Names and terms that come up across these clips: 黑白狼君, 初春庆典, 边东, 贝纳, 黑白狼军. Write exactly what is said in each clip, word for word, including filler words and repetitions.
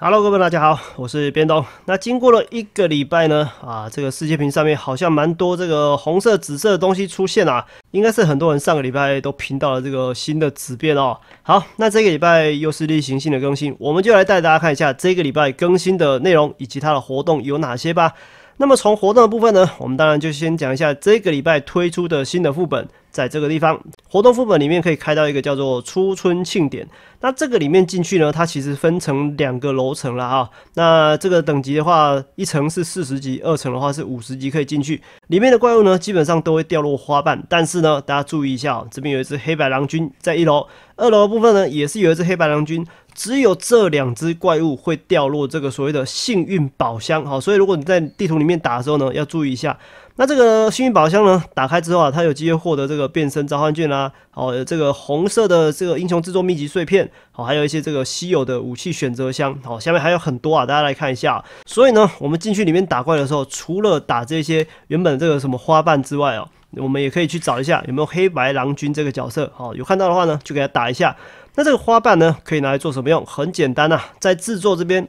Hello， 各位大家好，我是边东。那经过了一个礼拜呢，啊，这个世界屏上面好像蛮多这个红色、紫色的东西出现啊，应该是很多人上个礼拜都拼到了这个新的紫变哦。好，那这个礼拜又是例行性的更新，我们就来带大家看一下这个礼拜更新的内容以及它的活动有哪些吧。那么从活动的部分呢，我们当然就先讲一下这个礼拜推出的新的副本。 在这个地方，活动副本里面可以开到一个叫做初春庆典。那这个里面进去呢，它其实分成两个楼层啦哈。那这个等级的话，一层是四十级，二层的话是五十级，可以进去。里面的怪物呢，基本上都会掉落花瓣，但是呢，大家注意一下哦，这边有一只黑白狼军在一楼，二楼的部分呢也是有一只黑白狼军。只有这两只怪物会掉落这个所谓的幸运宝箱。好，所以如果你在地图里面打的时候呢，要注意一下。 那这个幸运宝箱呢，打开之后啊，它有机会获得这个变身召唤券啦、啊，哦，这个红色的这个英雄制作秘籍碎片，好、哦，还有一些这个稀有的武器选择箱，好、哦，下面还有很多啊，大家来看一下、啊。所以呢，我们进去里面打怪的时候，除了打这些原本这个什么花瓣之外哦，我们也可以去找一下有没有黑白狼君这个角色，好、哦，有看到的话呢，就给他打一下。那这个花瓣呢，可以拿来做什么用？很简单啊，在制作这边。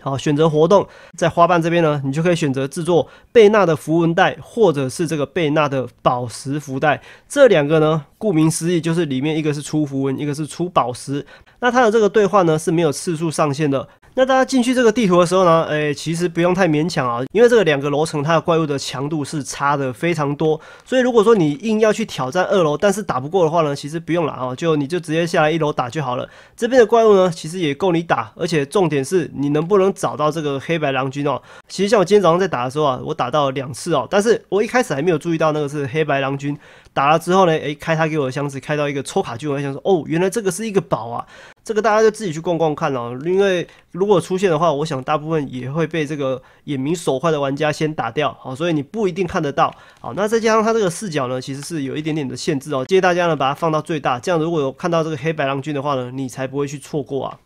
好，选择活动，在花瓣这边呢，你就可以选择制作贝纳的符文带，或者是这个贝纳的宝石福袋。这两个呢，顾名思义就是里面一个是出符文，一个是出宝石。那它的这个兑换呢是没有次数上限的。那大家进去这个地图的时候呢，诶、欸，其实不用太勉强啊，因为这个两个楼层它的怪物的强度是差的非常多。所以如果说你硬要去挑战二楼，但是打不过的话呢，其实不用了啊，就你就直接下来一楼打就好了。这边的怪物呢，其实也够你打，而且重点是你能不能 找到这个黑白狼君哦，其实像我今天早上在打的时候啊，我打到了两次哦，但是我一开始还没有注意到那个是黑白狼君，打了之后呢，诶，开他给我的箱子，开到一个抽卡具，我在想说，哦，原来这个是一个宝啊，这个大家就自己去逛逛看哦，因为如果出现的话，我想大部分也会被这个眼明手快的玩家先打掉，好、哦，所以你不一定看得到，好、哦，那再加上它这个视角呢，其实是有一点点的限制哦，建议大家呢把它放到最大，这样如果有看到这个黑白狼君的话呢，你才不会去错过啊。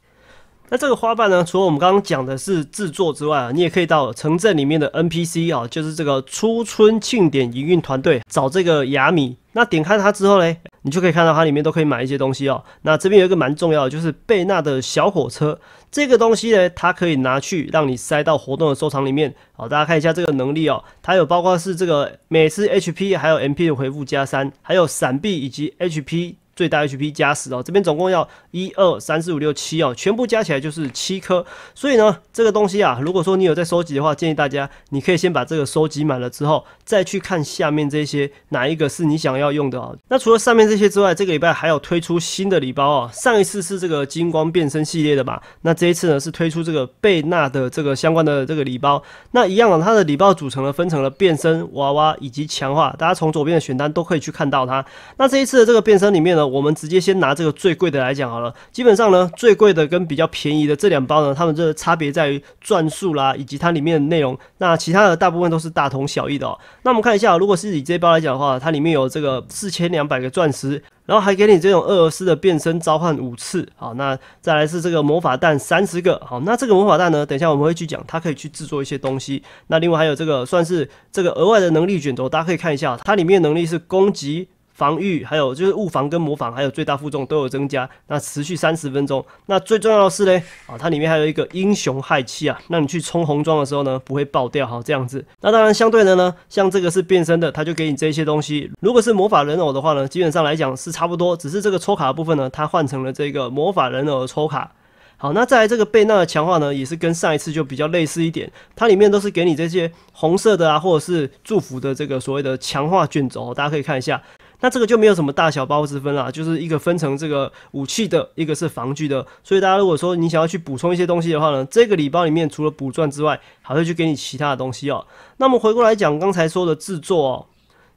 那这个花瓣呢，除了我们刚刚讲的是制作之外啊，你也可以到城镇里面的 N P C 啊，就是这个初春庆典营运团队找这个雅米。那点开它之后嘞，你就可以看到它里面都可以买一些东西哦。那这边有一个蛮重要的，就是贝纳的小火车这个东西呢，它可以拿去让你塞到活动的收藏里面。好，大家看一下这个能力哦，它有包括是这个每次 H P 还有 M P 的回复加 三， 还有闪避以及 H P。 最大 H P 加十哦，这边总共要一 二 三 四 五 六 七哦，全部加起来就是七颗。所以呢，这个东西啊，如果说你有在收集的话，建议大家你可以先把这个收集满了之后，再去看下面这些哪一个是你想要用的哦。那除了上面这些之外，这个礼拜还有推出新的礼包哦。上一次是这个金光变身系列的吧？那这一次呢是推出这个贝纳的这个相关的这个礼包。那一样啊，它的礼包组成了分成了变身、娃娃以及强化，大家从左边的选单都可以去看到它。那这一次的这个变身里面呢， 我们直接先拿这个最贵的来讲好了。基本上呢，最贵的跟比较便宜的这两包呢，它们这差别在于转速啦，以及它里面的内容。那其他的大部分都是大同小异的哦。那我们看一下，如果是以这包来讲的话，它里面有这个 四千两百 个钻石。 然后还给你这种俄罗斯的变身召唤五次，好，那再来是这个魔法弹三十个，好，那这个魔法弹呢，等一下我们会去讲，它可以去制作一些东西。那另外还有这个算是这个额外的能力卷轴，大家可以看一下，它里面的能力是攻击、防御，还有就是物防跟魔防，还有最大负重都有增加。那持续三十分钟。那最重要的是嘞，啊，它里面还有一个英雄氦气啊，让你去冲红装的时候呢不会爆掉，好这样子。那当然相对的呢，像这个是变身的，它就给你这些东西。如果是魔法人偶的话呢，基本上来讲是。 差不多，只是这个抽卡的部分呢，它换成了这个魔法人偶的抽卡。好，那再来这个贝纳的强化呢，也是跟上一次就比较类似一点，它里面都是给你这些红色的啊，或者是祝福的这个所谓的强化卷轴，大家可以看一下。 那这个就没有什么大小包之分啦，就是一个分成这个武器的，一个是防具的。所以大家如果说你想要去补充一些东西的话呢，这个礼包里面除了补钻之外，还会去给你其他的东西哦。那么回过来讲刚才说的制作哦。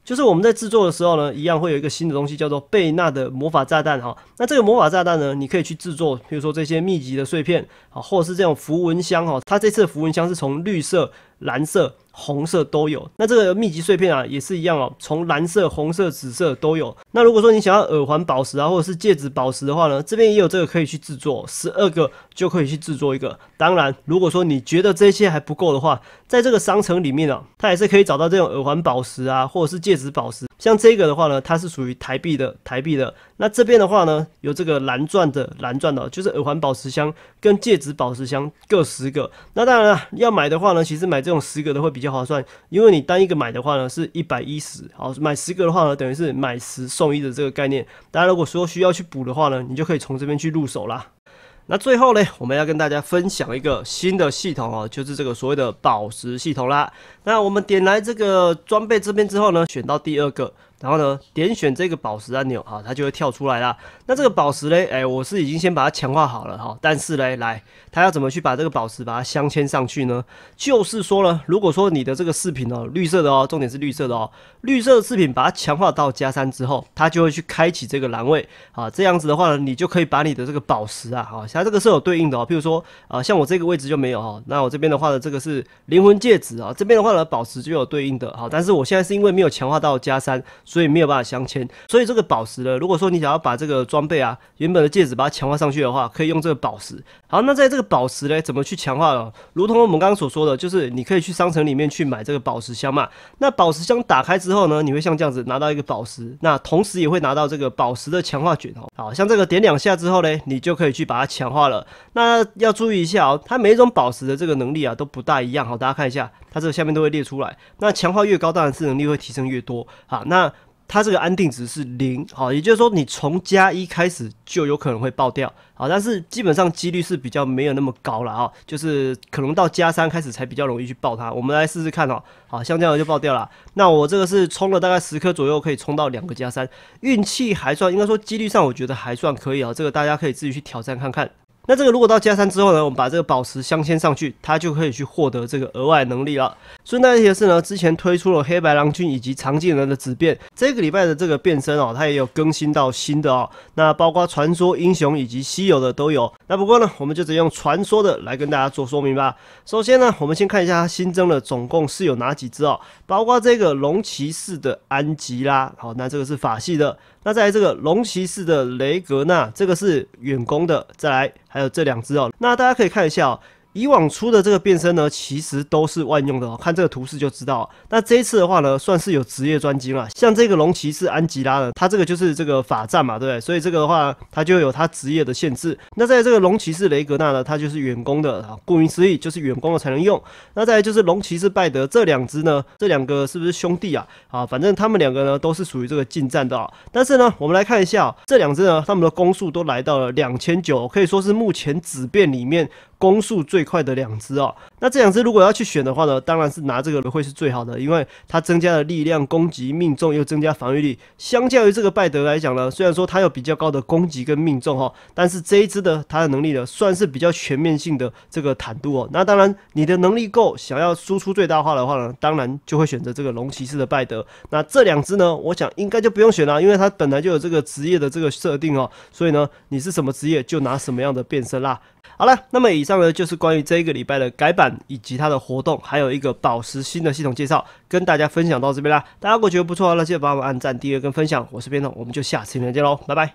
就是我们在制作的时候呢，一样会有一个新的东西叫做贝纳的魔法炸弹哈。那这个魔法炸弹呢，你可以去制作，比如说这些秘籍的碎片啊，或者是这种符文箱哈。它这次的符文箱是从绿色、蓝色、红色都有。那这个秘籍碎片啊，也是一样哦，从蓝色、红色、紫色都有。那如果说你想要耳环宝石啊，或者是戒指宝石的话呢，这边也有这个可以去制作， 十二个就可以去制作一个。当然，如果说你觉得这些还不够的话，在这个商城里面啊，它也是可以找到这种耳环宝石啊，或者是戒 戒指宝石。像这个的话呢，它是属于台币的台币的。那这边的话呢，有这个蓝钻的蓝钻的，就是耳环宝石箱跟戒指宝石箱各十个。那当然了，要买的话呢，其实买这种十个的会比较划算，因为你单一个买的话呢是一百一十，好，买十个的话呢，等于是买十送一的这个概念。大家如果说需要去补的话呢，你就可以从这边去入手啦。 那最后呢，我们要跟大家分享一个新的系统哦，就是这个所谓的宝石系统啦。那我们点来这个装备这边之后呢，选到第二个。 然后呢，点选这个宝石按钮啊，它就会跳出来啦。那这个宝石嘞，哎，我是已经先把它强化好了哈。但是嘞，来，它要怎么去把这个宝石把它镶嵌上去呢？就是说呢，如果说你的这个饰品哦，绿色的哦，重点是绿色的哦，绿色的饰品把它强化到加三之后，它就会去开启这个栏位啊。这样子的话呢，你就可以把你的这个宝石啊，哈，它这个是有对应的哦。譬如说啊，像我这个位置就没有哈。那我这边的话呢，这个是灵魂戒指啊，这边的话呢，宝石就有对应的哈。但是我现在是因为没有强化到加三。 所以没有办法镶嵌，所以这个宝石呢，如果说你想要把这个装备啊，原本的戒指把它强化上去的话，可以用这个宝石。好，那在这个宝石呢，怎么去强化呢？如同我们刚刚所说的，就是你可以去商城里面去买这个宝石箱嘛。那宝石箱打开之后呢，你会像这样子拿到一个宝石，那同时也会拿到这个宝石的强化卷哦。好，像这个点两下之后呢，你就可以去把它强化了。那要注意一下哦，它每一种宝石的这个能力啊都不大一样。好，大家看一下，它这个下面都会列出来。那强化越高，当然是能力会提升越多。好，那 它这个安定值是零，好，也就是说你从加一开始就有可能会爆掉，好，但是基本上几率是比较没有那么高了啊，就是可能到加三开始才比较容易去爆它。我们来试试看哦，好，像这样就爆掉了。那我这个是冲了大概十颗左右，可以冲到两个加三，运气还算，应该说几率上我觉得还算可以啊，这个大家可以自己去挑战看看。 那这个如果到加三之后呢，我们把这个宝石镶嵌上去，它就可以去获得这个额外能力了。顺带一提的是呢，之前推出了黑白郎君以及长颈人的紫变，这个礼拜的这个变身哦，它也有更新到新的哦。那包括传说英雄以及稀有的都有。那不过呢，我们就直接用传说的来跟大家做说明吧。首先呢，我们先看一下它新增的总共是有哪几只哦，包括这个龙骑士的安吉拉，好，那这个是法系的。 那再来这个龙骑士的雷格纳，这个是远攻的，再来还有这两只哦。那大家可以看一下哦，以往出的这个变身呢，其实都是万用的哦，看这个图示就知道哦。那这一次的话呢，算是有职业专精啦。像这个龙骑士安吉拉呢，它这个就是这个法战嘛，对不对？所以这个的话，它就有它职业的限制。那在这个龙骑士雷格纳呢，它就是远攻的啊，顾名思义就是远攻的才能用。那再来就是龙骑士拜德这两只呢，这两个是不是兄弟啊？ 啊，反正他们两个呢都是属于这个近战的、哦，但是呢，我们来看一下、哦、这两只呢，他们的攻速都来到了 两千九百， 可以说是目前紫变里面攻速最快的两只哦。那这两只如果要去选的话呢，当然是拿这个会是最好的，因为它增加了力量、攻击、命中，又增加防御力。相较于这个拜德来讲呢，虽然说它有比较高的攻击跟命中哈、哦，但是这一只的它的能力呢，算是比较全面性的这个坦度哦。那当然，你的能力够，想要输出最大化的话呢，当然就会选择这个龙骑士的拜德。 那这两只呢，我想应该就不用选了，因为它本来就有这个职业的这个设定哦，所以呢，你是什么职业就拿什么样的变身啦。好了，那么以上呢就是关于这一个礼拜的改版以及它的活动，还有一个宝石新的系统介绍，跟大家分享到这边啦。大家如果觉得不错，那记得帮我们按赞、订阅跟分享。我是边桐，我们就下次影片见喽，拜拜。